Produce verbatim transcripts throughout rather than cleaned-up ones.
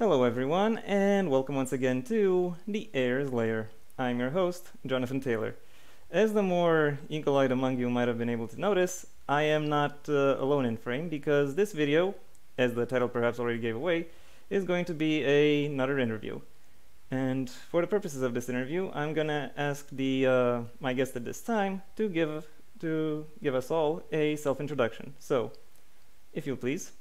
Hello everyone, and welcome once again to The Heir's Lair. I'm your host, Jonathan Taylor. As the more eagle-eyed among you might have been able to notice, I am not uh, alone in frame, because this video, as the title perhaps already gave away, is going to be a, another interview. And for the purposes of this interview, I'm gonna ask the uh, my guest at this time to give, to give us all a self-introduction. So, if you'll please.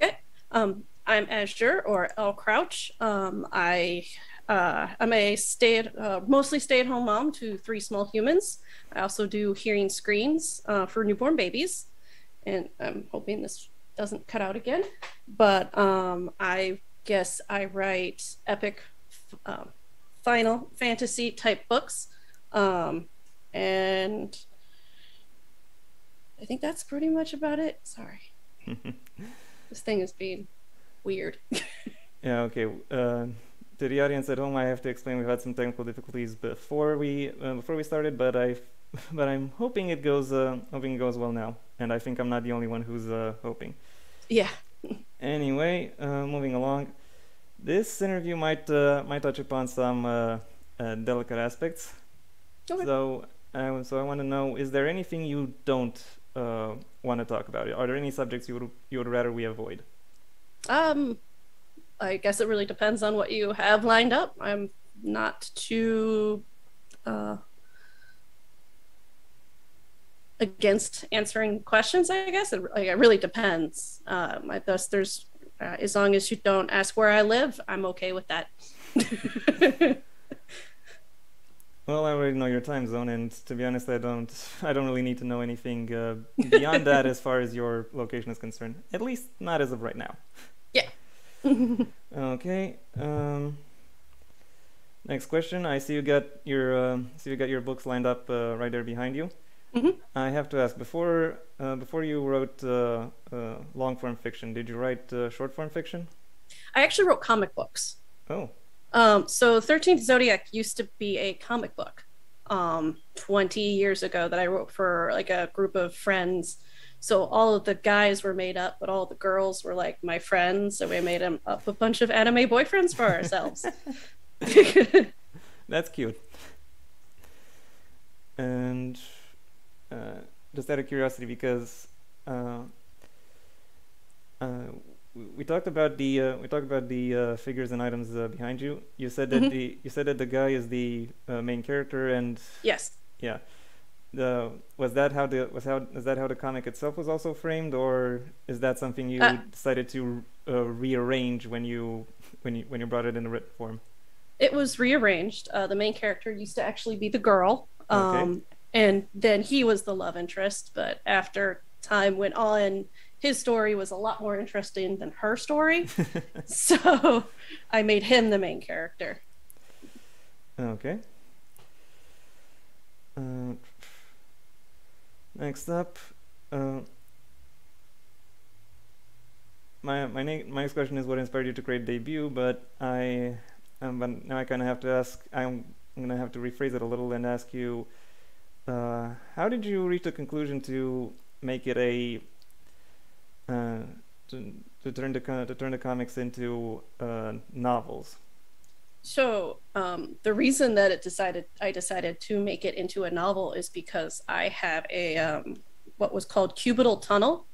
Okay. Um. I'm Azure, or Elle Crouch. Um, I, uh, I'm a stay at, uh, mostly stay-at-home mom to three small humans. I also do hearing screens uh, for newborn babies, and I'm hoping this doesn't cut out again. But um, I guess I write epic um, Final Fantasy type books, um, and I think that's pretty much about it. Sorry, this thing is being weird. Yeah, okay. Uh, to the audience at home, I have to explain we've had some technical difficulties before we uh, before we started, but I, but I'm hoping it goes uh, hoping it goes well now, and I think I'm not the only one who's uh, hoping. Yeah. Anyway, uh, moving along, this interview might uh, might touch upon some uh, uh, delicate aspects. Okay. So, uh, so I want to know: is there anything you don't uh, want to talk about? Are there any subjects you would you would rather we avoid? Um, I guess it really depends on what you have lined up. I'm not too uh, against answering questions, I guess. It, like, it really depends. Um, I guess there's, uh, as long as you don't ask where I live, I'm okay with that. Well, I already know your time zone, and to be honest, I don't, I don't really need to know anything uh, beyond that as far as your location is concerned. At least not as of right now. Yeah. Okay. Um, next question. I see you got your uh, see you got your books lined up uh, right there behind you. Mm-hmm. I have to ask, before uh, before you wrote uh, uh, long form fiction, did you write uh, short form fiction? I actually wrote comic books. Oh. Um, so thirteenth Zodiac used to be a comic book um, twenty years ago that I wrote for like a group of friends. So all of the guys were made up, but all the girls were like my friends. So we made them up a bunch of anime boyfriends for ourselves. That's cute. And uh, just out of curiosity, because uh, uh, we talked about the uh, we talked about the uh, figures and items uh, behind you. You said that mm-hmm. the you said that the guy is the uh, main character, and yes, yeah. The, was that how the was how is that how the comic itself was also framed, or is that something you uh, decided to uh, rearrange when you when you when you brought it in the written form? It was rearranged. Uh, the main character used to actually be the girl, um, okay. and then he was the love interest. But after time went on, his story was a lot more interesting than her story, so I made him the main character. Okay. Uh, next up, uh, my my, na my next question is what inspired you to create Debut, but I um, but now I kind of have to ask. I'm gonna have to rephrase it a little and ask you, uh, how did you reach the conclusion to make it a Uh, to, to turn the to turn the comics into uh, novels? So um, the reason that it decided I decided to make it into a novel is because I have a um, what was called cubital tunnel.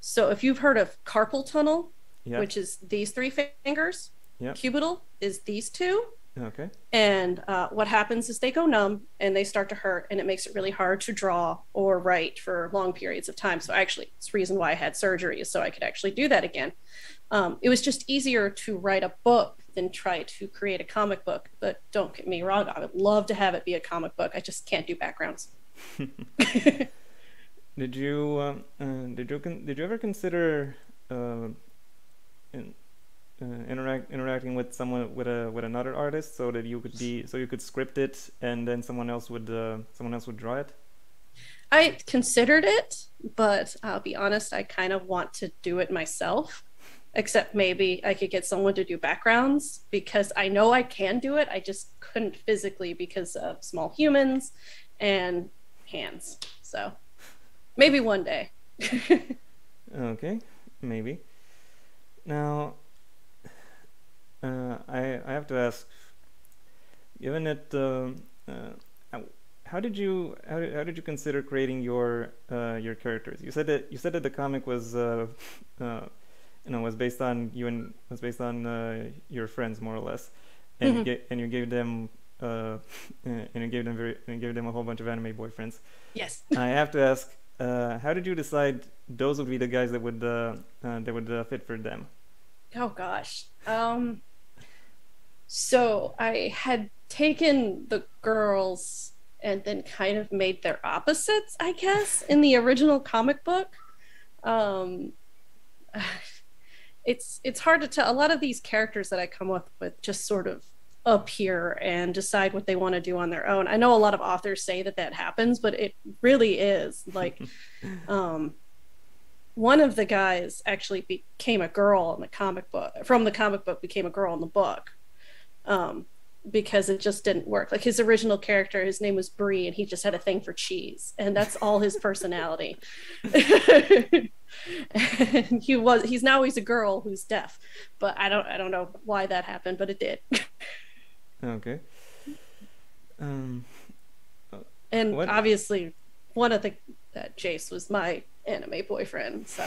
So if you've heard of carpal tunnel, yeah. which is these three fingers, yeah. cubital is these two. Okay. And uh, what happens is they go numb and they start to hurt, and it makes it really hard to draw or write for long periods of time. So actually, it's the reason why I had surgery, is so I could actually do that again. Um, it was just easier to write a book than try to create a comic book. But don't get me wrong, I would love to have it be a comic book. I just can't do backgrounds. Did you um, uh, did you con did you ever consider uh, in Uh, interact interacting with someone with a with another artist so that you could be so you could script it and then someone else would uh, someone else would draw it? I considered it, but I'll be honest, I kind of want to do it myself. Except maybe I could get someone to do backgrounds, because I know I can do it. I just couldn't physically because of small humans and hands. So maybe one day. Okay, maybe. Now, to ask, given it, uh, uh, how did you how did, how did you consider creating your uh, your characters? You said that you said that the comic was uh, uh, you know was based on you and was based on uh, your friends more or less, and mm-hmm. you get, and you gave them. Uh, and you gave them very, and you gave them a whole bunch of anime boyfriends. Yes. I have to ask, uh, how did you decide those would be the guys that would uh, uh, that would uh, fit for them? Oh gosh. Um. So I had taken the girls and then kind of made their opposites, I guess, in the original comic book. Um. It's it's hard to tell. A lot of these characters that I come up with just sort of appear and decide what they want to do on their own. I know a lot of authors say that that happens, but it really is like um one of the guys actually became a girl in the comic book from the comic book became a girl in the book um because it just didn't work. Like his original character, his name was Bree, and he just had a thing for cheese, and that's all his personality. And he was he's now he's a girl who's deaf, but I don't I don't know why that happened, but it did. Okay. Um and what? Obviously one of the uh, Jace was my anime boyfriend, so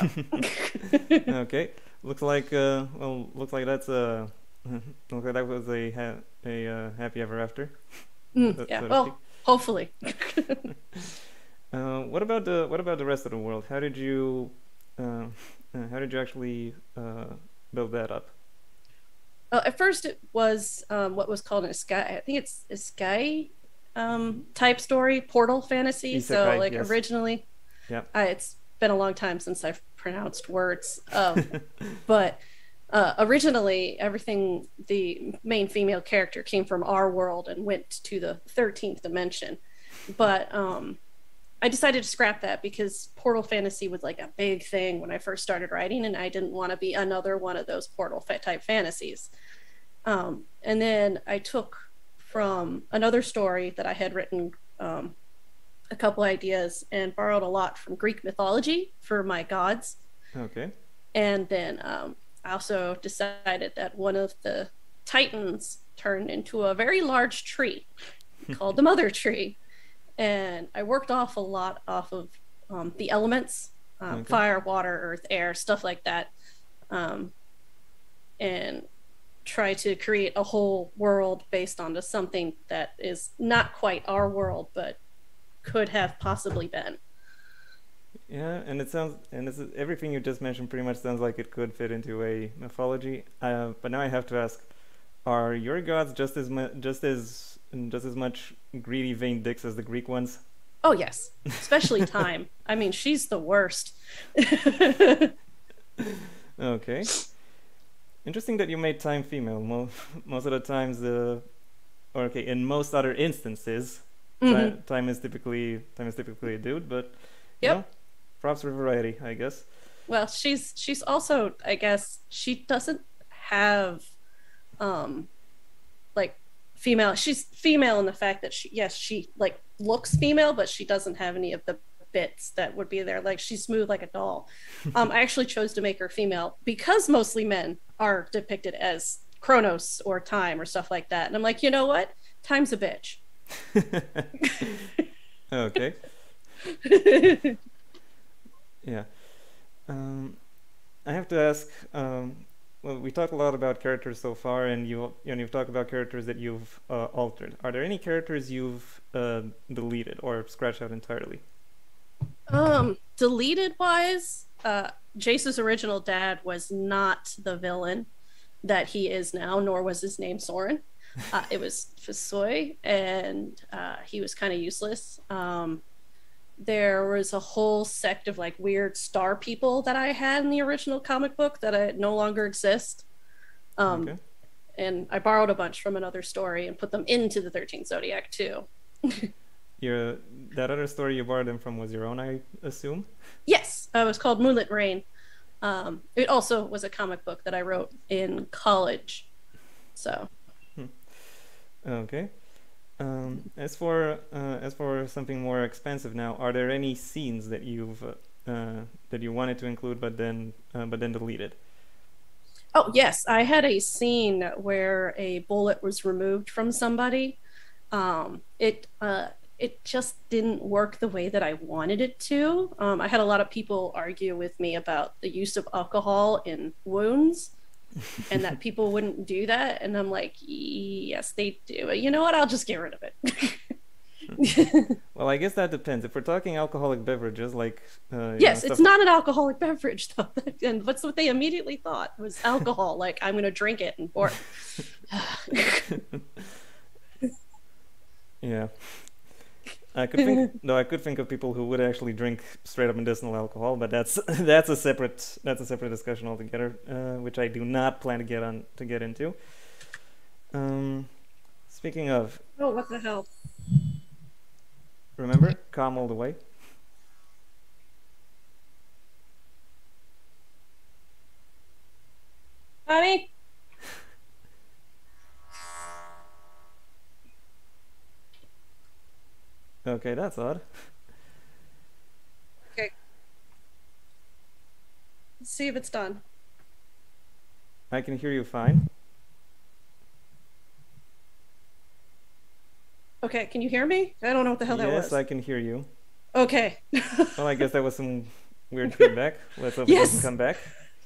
okay. Looks like uh well looks like that's a uh, looks like that was a ha a uh, happy ever after. Mm, so, yeah. So well, hopefully. Uh, what about the what about the rest of the world? How did you Uh, uh, how did you actually uh, build that up? Well, at first it was um, what was called an Isekai. I think it's Isekai um, type story, portal fantasy. Isekai, so like yes. Originally, yeah, I, it's been a long time since I've pronounced words. Um, but uh, originally, everything the main female character came from our world and went to the thirteenth dimension, but. Um, I decided to scrap that because portal fantasy was like a big thing when I first started writing, and I didn't want to be another one of those portal type fantasies. Um, and then I took from another story that I had written um, a couple ideas and borrowed a lot from Greek mythology for my gods. Okay. And then um, I also decided that one of the Titans turned into a very large tree called the Mother Tree. And I worked off a lot off of um, the elements, um, okay. fire, water, earth, air, stuff like that, um, and try to create a whole world based onto something that is not quite our world, but could have possibly been. Yeah, and it sounds, and this is, everything you just mentioned pretty much sounds like it could fit into a mythology. Uh, but now I have to ask: are your gods just as mu just as And just as much greedy, vain dicks as the Greek ones? Oh yes, especially Time. I mean, she's the worst. Okay. Interesting that you made Time female. Most, most of the times, uh, or okay, in most other instances, mm-hmm. Time is typically Time is typically a dude. But you yep. know, props for variety, I guess. Well, she's she's also, I guess, she doesn't have, um, like. Female. She's female in the fact that she, yes, she like looks female, but she doesn't have any of the bits that would be there. Like she's smooth like a doll. Um, I actually chose to make her female because mostly men are depicted as Kronos or Time or stuff like that. And I'm like, you know what? Time's a bitch. Okay. Yeah. Um, I have to ask. Um, Well, we talked a lot about characters so far, and you and you've talked about characters that you've uh, altered. Are there any characters you've uh, deleted or scratched out entirely? Um, deleted wise, uh, Jace's original dad was not the villain that he is now, nor was his name Soren. Uh, it was Fisoy, and uh, he was kind of useless. Um, There was a whole sect of like weird star people that I had in the original comic book that I, no longer exist. Um, okay. And I borrowed a bunch from another story and put them into the thirteenth Zodiac too. Your, that other story you borrowed them from was your own, I assume? Yes, uh, it was called Moonlit Rain. Um, it also was a comic book that I wrote in college. So. Hmm. Okay. Um, as for uh, as for something more expansive now, are there any scenes that you've uh, uh, that you wanted to include but then uh, but then deleted? Oh, yes. I had a scene where a bullet was removed from somebody. Um, it uh, it just didn't work the way that I wanted it to. Um, I had a lot of people argue with me about the use of alcohol in wounds and that people wouldn't do that. And I'm like, yes, they do. You know what? I'll just get rid of it. Well, I guess that depends. If we're talking alcoholic beverages, like uh, yes, know, it's not an alcoholic beverage though. And what's what they immediately thought was alcohol. Like I'm gonna drink it and pour. Yeah, I could think. No, I could think of people who would actually drink straight up medicinal alcohol, but that's that's a separate that's a separate discussion altogether, uh, which I do not plan to get on to get into. Um, speaking of. Oh, what the hell. Remember? Calm all the way. Mommy! Okay, that's odd. Okay. Let's see if it's done. I can hear you fine. Okay, can you hear me? I don't know what the hell that was. Yes, I can hear you. Okay. Well, I guess that was some weird feedback. Let's hope yes. It doesn't come back.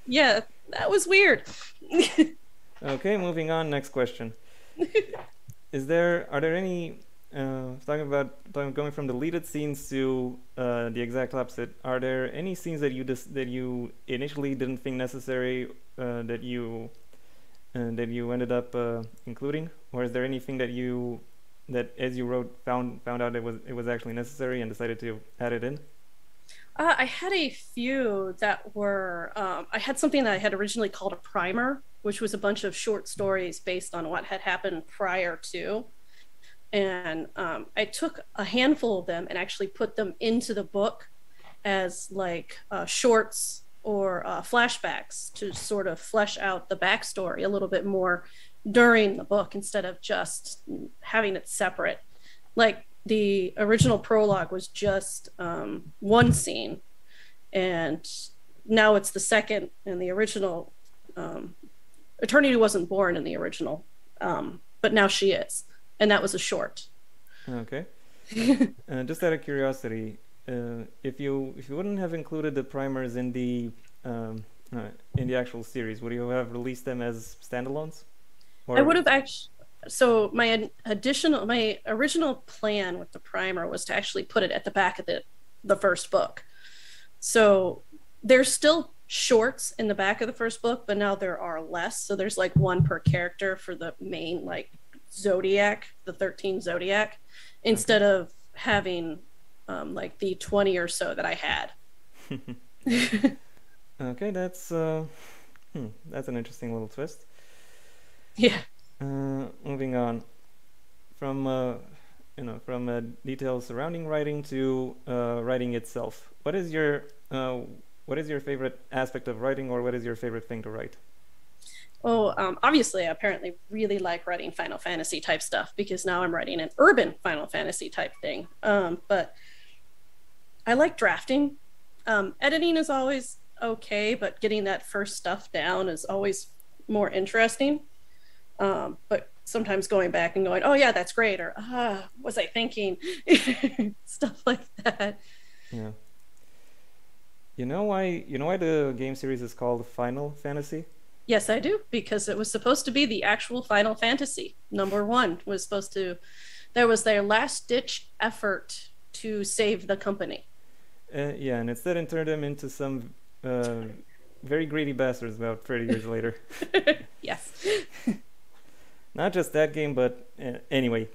Yeah, that was weird. Okay, moving on. Next question. Is there? Are there any? Uh, talking about talking, going from deleted scenes to uh, the exact opposite. Are there any scenes that you just that you initially didn't think necessary uh, that you uh, that you ended up uh, including, or is there anything that you that as you wrote found found out it was it was actually necessary and decided to add it in? Uh, I had a few that were um, I had something that I had originally called a primer, which was a bunch of short stories based on what had happened prior to, and um, I took a handful of them and actually put them into the book as like uh, shorts or uh, flashbacks to sort of flesh out the backstory a little bit more during the book instead of just having it separate. Like the original prologue was just um, one scene, and now it's the second, and the original um, Eternity wasn't born in the original, um, but now she is, and that was a short. Okay. Uh, just out of curiosity, uh, if you if you wouldn't have included the primers in the um, uh, in the actual series, would you have released them as standalones? Or... I would have actually, so my additional, my original plan with the primer was to actually put it at the back of the, the first book. So there's still shorts in the back of the first book, but now there are less. So there's like one per character for the main like Zodiac, the thirteenth Zodiac, instead okay. of having um, like the twenty or so that I had. Okay, that's, uh, hmm, that's an interesting little twist. Yeah. Uh, moving on, from uh, you know, from uh, details surrounding writing to uh, writing itself. What is your uh, what is your favorite aspect of writing, or what is your favorite thing to write? Oh, um, obviously, I apparently really like writing Final Fantasy type stuff because now I'm writing an urban Final Fantasy type thing. Um, but I like drafting. Um, editing is always okay, but getting that first stuff down is always more interesting. Um, but sometimes going back and going, oh yeah, that's great, or ah, was I thinking? Stuff like that. Yeah. You know why? You know why the game series is called Final Fantasy? Yes, I do, because it was supposed to be the actual Final Fantasy. Number one was supposed to. There was their last-ditch effort to save the company. Uh, yeah, and instead, it turned them into some uh, very greedy bastards about thirty years later. Yes. Not just that game, but uh, anyway.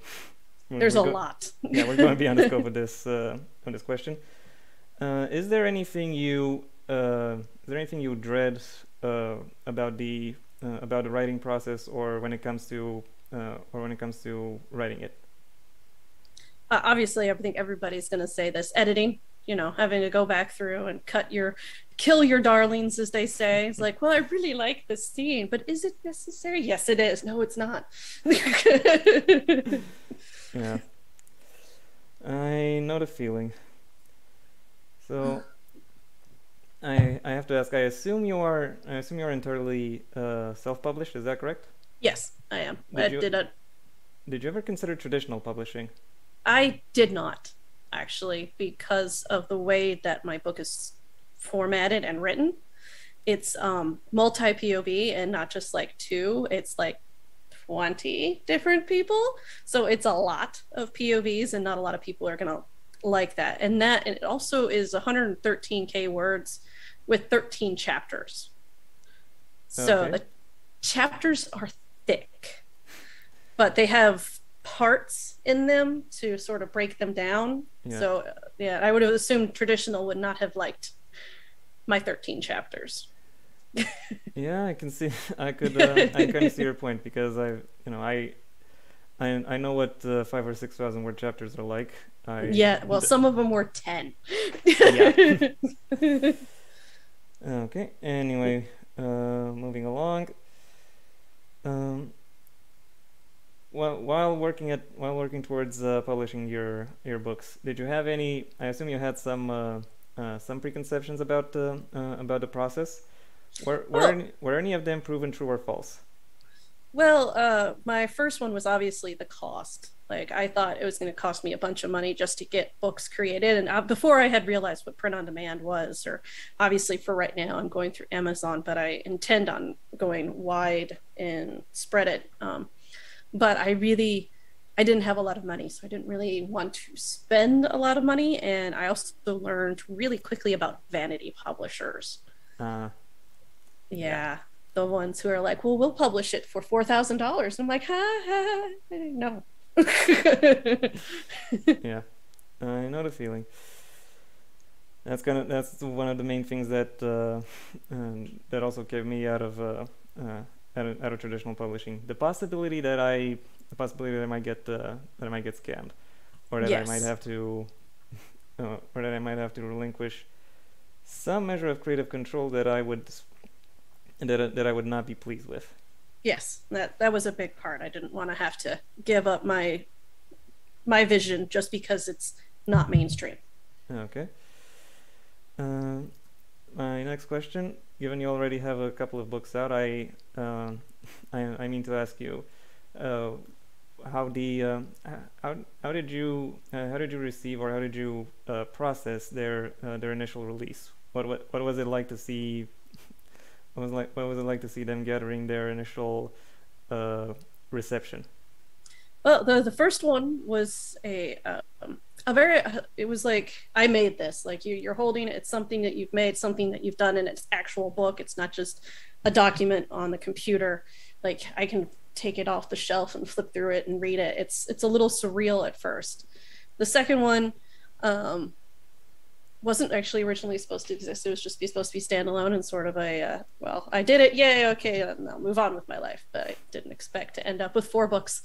There's a lot. Yeah, we're going to be on the scope of this uh, on this question. Uh, is there anything you uh, is there anything you dread uh, about the uh, about the writing process, or when it comes to uh, or when it comes to writing it? Uh, obviously, I think everybody's going to say this: editing. You know, having to go back through and cut your, kill your darlings, as they say. It's like, well, I really like this scene, but is it necessary? Yes, it is. No, it's not. Yeah. I know the feeling. So, I, I have to ask, I assume you are I assume you're entirely uh, self-published, is that correct? Yes, I am. Did I you, did not... Did you ever consider traditional publishing? I did not, actually, because of the way that my book is formatted and written. It's um, multi P O V and not just like two, it's like twenty different people. So it's a lot of P O Vs and not a lot of people are gonna like that. And that and it also is one hundred thirteen K words with thirteen chapters. Okay. So the chapters are thick, but they have parts in them to sort of break them down. Yeah. So yeah, I would have assumed traditional would not have liked my thirteen chapters. Yeah, I can see. I could. Uh, I kind of see your point because I, you know, I, I, I know what uh, five or six thousand word chapters are like. I, yeah. Well, some of them were ten. Yeah. Okay. Anyway, uh, moving along. Um. Well, while working at while working towards uh, publishing your your books, did you have any? I assume you had some uh, uh, some preconceptions about uh, uh, about the process. Were were, oh. any, were any of them proven true or false? Well, uh, my first one was obviously the cost. Like, I thought it was going to cost me a bunch of money just to get books created. And I, before I had realized what print on demand was, or obviously for right now, I'm going through Amazon, but I intend on going wide and spread it. Um, but I really, I didn't have a lot of money, so I didn't really want to spend a lot of money. And I also learned really quickly about vanity publishers. Uh. Yeah, the ones who are like, well, we'll publish it for four thousand dollars. I'm like, ha, ha, ha. No. Yeah, I know the feeling. That's kind of that's one of the main things that uh, um, that also kept me out of uh, uh, out of out of traditional publishing. The possibility that I the possibility that I might get uh, that I might get scammed, or that yes. I might have to, uh, or that I might have to relinquish some measure of creative control that I would. That, that I would not be pleased with. Yes, that that was a big part. I didn't want to have to give up my my vision just because it's not mainstream. Okay. Uh, my next question, given you already have a couple of books out, I uh, I, I mean to ask you uh, how the uh, how how did you uh, how did you receive or how did you uh, process their uh, their initial release? What, what what was it like to see? What was it like, what was it like to see them gathering their initial uh, reception? Well, the the first one was a um, a very uh, it was like I made this like you you're holding it. It's something that you've made, something that you've done in its actual book. It's not just a document on the computer. Like I can take it off the shelf and flip through it and read it. It's it's a little surreal at first. The second one. Um, wasn't actually originally supposed to exist. It was just be supposed to be standalone and sort of a, uh, well, I did it, yay, okay, and I'll move on with my life. But I didn't expect to end up with four books.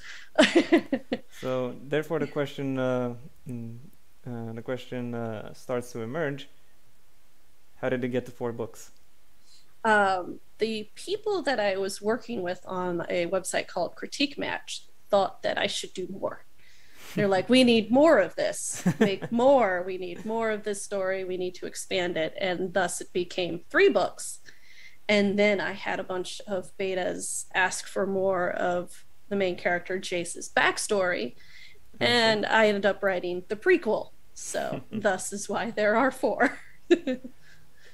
So therefore the question, uh, uh, the question uh, starts to emerge. How did it get to four books? Um, the people that I was working with on a website called Critique Match thought that I should do more. They're like, we need more of this, make more, we need more of this story, we need to expand it. And thus it became three books. And then I had a bunch of betas ask for more of the main character Jace's backstory. Okay. And I ended up writing the prequel. So thus is why there are four.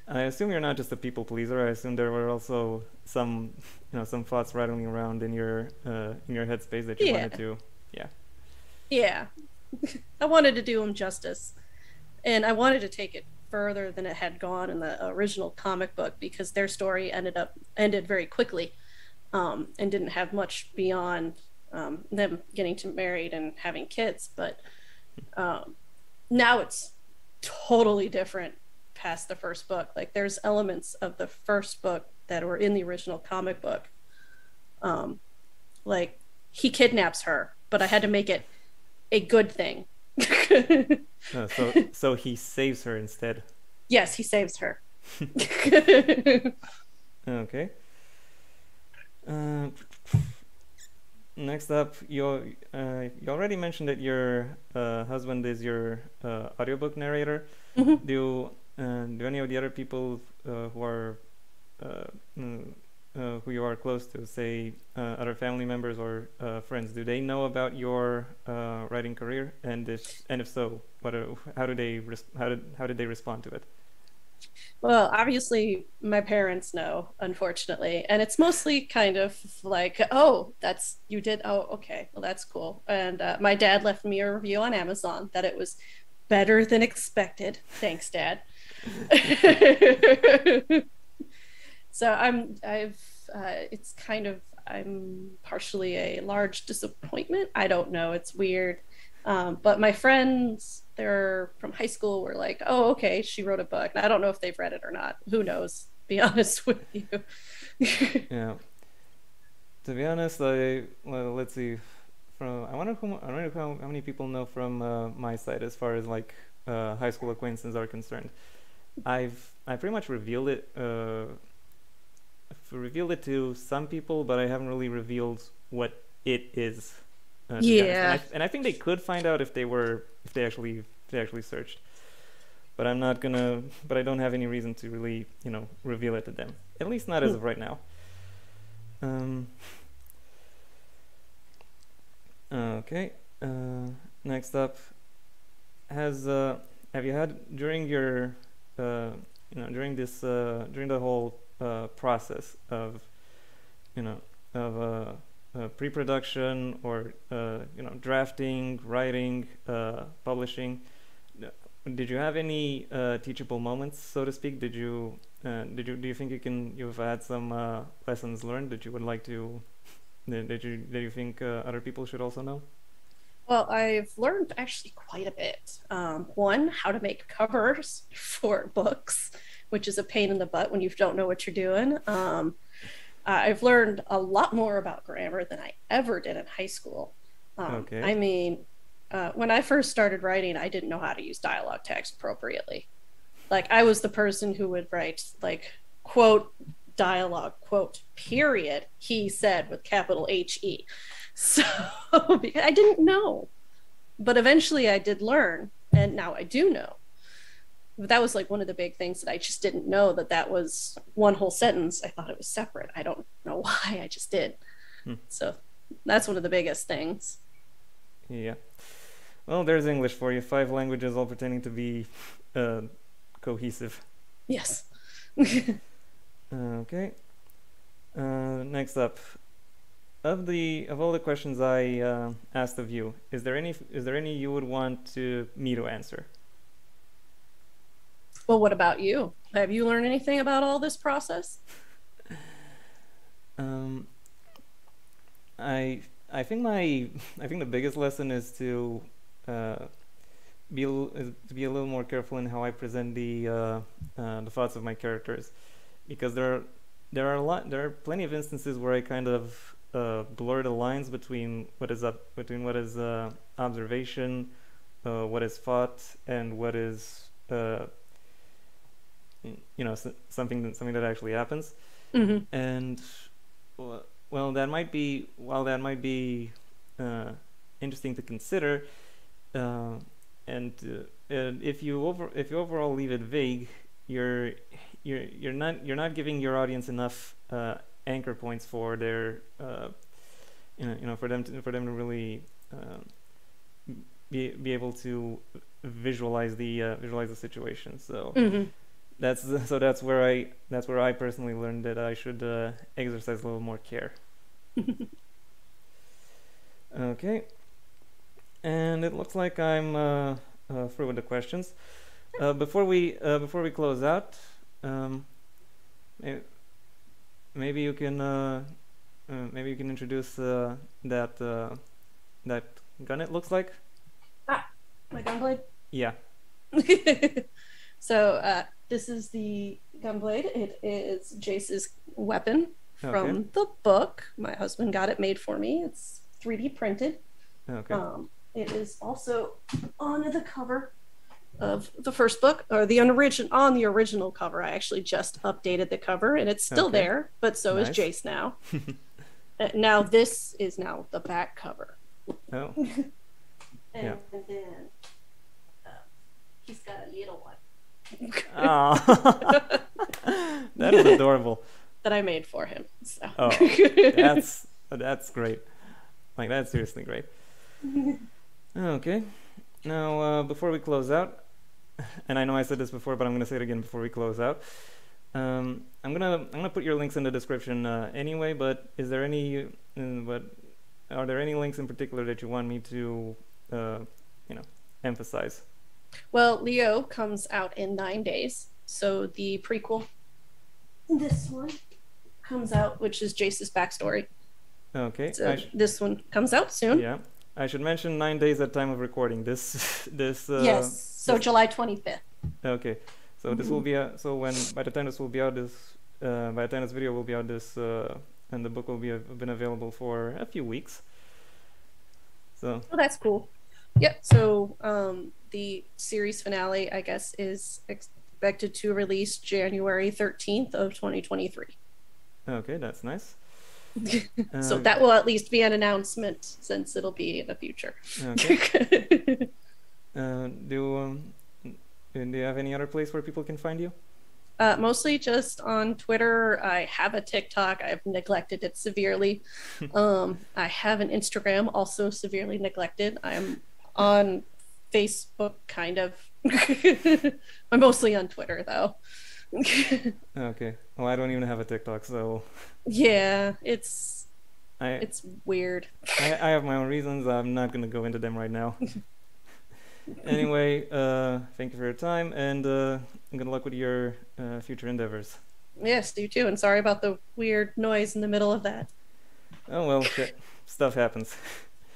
I assume you're not just a people pleaser. I assume there were also some, you know, some thoughts rattling around in your, uh, in your headspace that you yeah. wanted to, yeah. Yeah, I wanted to do him justice, and I wanted to take it further than it had gone in the original comic book because their story ended up ended very quickly, um, and didn't have much beyond um, them getting to married and having kids. But um, now it's totally different past the first book. Like there's elements of the first book that were in the original comic book, um, like he kidnaps her, but I had to make it. A good thing. Oh, so, so he saves her instead. Yes, he saves her. Okay. Uh, next up, you uh, you already mentioned that your uh, husband is your uh, audiobook narrator. Mm-hmm. Do you, And do any of the other people uh, who are uh, uh, who you are close to, say uh, other family members or uh, friends, do they know about your uh, writing career? And if and if so, what are, how do they how did how did they respond to it? Well, obviously my parents know, unfortunately, and it's mostly kind of like, oh, that's, you did, oh, okay, well, that's cool. And uh, my dad left me a review on Amazon that it was better than expected. Thanks, Dad. So I'm, I've, uh, it's kind of, I'm partially a large disappointment. I don't know, it's weird. Um, but my friends, they're from high school, were like, oh, okay, she wrote a book. And I don't know if they've read it or not. Who knows? Be honest with you. Yeah. To be honest, I, well, let's see. From I wonder who, I wonder how, how many people know from uh, my side as far as like uh, high school acquaintances are concerned. I've I pretty much revealed it. Uh, revealed it to some people, but I haven't really revealed what it is. Uh, yeah, and I, and I think they could find out if they were if they actually if they actually searched, but I'm not gonna. But I don't have any reason to really, you know, reveal it to them. At least not as of right now. Um. Okay. Uh, next up, has uh, have you had during your uh, you know during this uh, during the whole uh, process of you know of uh. Uh, pre-production or uh, you know drafting, writing, uh, publishing, did you have any uh, teachable moments, so to speak? Did you uh, did you do you think you can you've had some uh, lessons learned that you would like to that, that you that you think uh, other people should also know? Well, I've learned actually quite a bit. Um, one, how to make covers for books, which is a pain in the butt when you don't know what you're doing. Um, Uh, I've learned a lot more about grammar than I ever did in high school. Um, okay. I mean, uh, when I first started writing, I didn't know how to use dialogue text appropriately. Like, I was the person who would write, like, quote, dialogue, quote, period, he said, with capital H E. So, I didn't know. But eventually I did learn, and now I do know. But that was like one of the big things that I just didn't know, that that was one whole sentence. I thought it was separate. I don't know why, I just did. Hmm. So that's one of the biggest things. Yeah. Well, there's English for you. Five languages all pretending to be uh, cohesive. Yes. Okay. Uh, next up. Of the of all the questions I uh, asked of you, is there any is there any you would want to me to answer? Well, what about you? Have you learned anything about all this process? Um, I I think my I think the biggest lesson is to uh, be a, is to be a little more careful in how I present the uh, uh, the thoughts of my characters, because there are, there are a lot there are plenty of instances where I kind of uh, blur the lines between what is up between what is uh, observation, uh, what is thought, and what is uh, you know, something that, something that actually happens. Mm-hmm. And well, that might be, while that might be uh, interesting to consider, uh, and, uh, and if you over if you overall leave it vague, you're you're you're not you're not giving your audience enough uh, anchor points for their uh, you know you know for them to, for them to really uh, be be able to visualize the uh, visualize the situation. So. Mm-hmm. That's so. That's where I. That's where I personally learned that I should uh, exercise a little more care. Okay, and it looks like I'm uh, uh, through with the questions. Uh, before we uh, before we close out, um, maybe, maybe you can uh, uh, maybe you can introduce uh, that uh, that gun. It looks like. Ah, my gunblade. Yeah. So. Uh, This is the gunblade. It is Jace's weapon from okay. the book. My husband got it made for me. It's three D printed. Okay. Um, it is also on the cover of the first book, or the origin on the original cover. I actually just updated the cover, and it's still okay. there. But so nice. Is Jace now. uh, now this is now the back cover. Oh. and, yeah. and then uh, he's got a little one. Oh. That is adorable. That I made for him. So. Oh, that's that's great. Like, that's seriously great. Okay. Now, uh, before we close out, and I know I said this before, but I'm gonna say it again before we close out. Um, I'm gonna I'm gonna put your links in the description uh, anyway. But is there any? But are there any links in particular that you want me to, uh, you know, emphasize? Well, Leo comes out in nine days, so the prequel. This one comes out, which is Jace's backstory. Okay. So this one comes out soon. Yeah, I should mention nine days at time of recording. This, this. Uh, yes. So this... July twenty-fifth. Okay, so mm-hmm. this will be uh, so when by the time this will be out, this uh, by the time this video will be out, this uh, and the book will be uh, been available for a few weeks. So. Oh, that's cool. Yep. So um, the series finale, I guess, is. Ex expected to release January thirteenth of twenty twenty-three. Okay, that's nice. So um, that will at least be an announcement, since it'll be in the future. Okay. uh, do, um, do you have any other place where people can find you? Uh, mostly just on Twitter. I have a TikTok. I've neglected it severely. um, I have an Instagram, also severely neglected. I'm on Facebook, kind of. I'm mostly on Twitter, though. Okay. Well, I don't even have a TikTok, so. Yeah, it's I, it's weird. I, I have my own reasons. I'm not gonna go into them right now. Anyway, uh, thank you for your time, and uh, good luck with your uh, future endeavors. Yes, you too. And sorry about the weird noise in the middle of that. Oh well, shit. Stuff happens.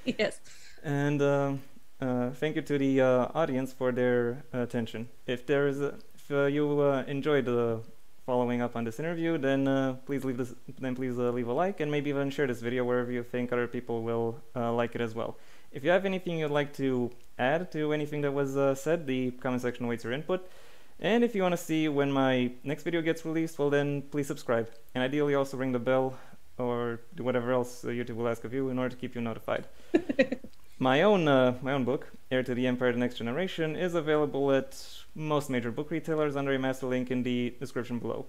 Yes. And. Um, Uh, thank you to the uh, audience for their attention. If there is, a, if uh, you uh, enjoyed uh, following up on this interview, then uh, please leave this. Then please uh, leave a like, and maybe even share this video wherever you think other people will uh, like it as well. If you have anything you'd like to add to anything that was uh, said, the comment section awaits your input. And if you want to see when my next video gets released, well then please subscribe, and ideally also ring the bell or do whatever else uh, YouTube will ask of you in order to keep you notified. My own, uh, my own book, Heir to the Empire: The Next Generation, is available at most major book retailers under a master link in the description below,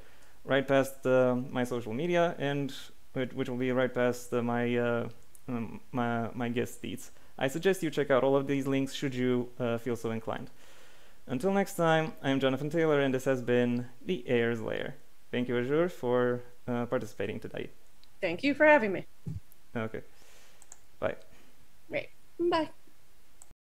right past uh, my social media, and which will be right past uh, my, uh, um, my my guest feeds. I suggest you check out all of these links should you uh, feel so inclined. Until next time, I'm Jonathan Taylor, and this has been The Heir's Lair. Thank you, Azure, for uh, participating today. Thank you for having me. Okay. Bye. Right. Bye.